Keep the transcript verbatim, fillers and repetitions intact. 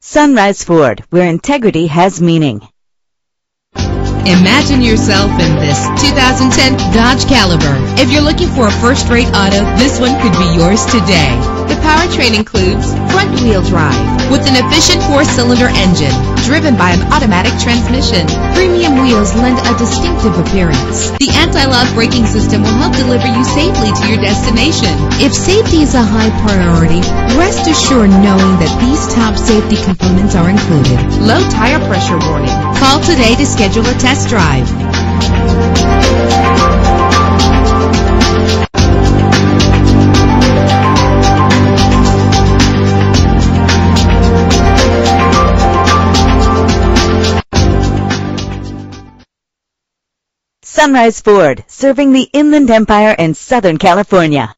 Sunrise Ford, where integrity has meaning. Imagine yourself in this two thousand ten Dodge Caliber. If you're looking for a first-rate auto, this one could be yours today. The powertrain includes front-wheel drive with an efficient four-cylinder engine driven by an automatic transmission. Premium wheels lend a distinctive appearance. The anti-lock braking system will help deliver you safely to your destination. If safety is a high priority, rest assured knowing that these top safety components are included. Low tire pressure warning. Call today to schedule a test drive. Sunrise Ford, serving the Inland Empire and Southern California.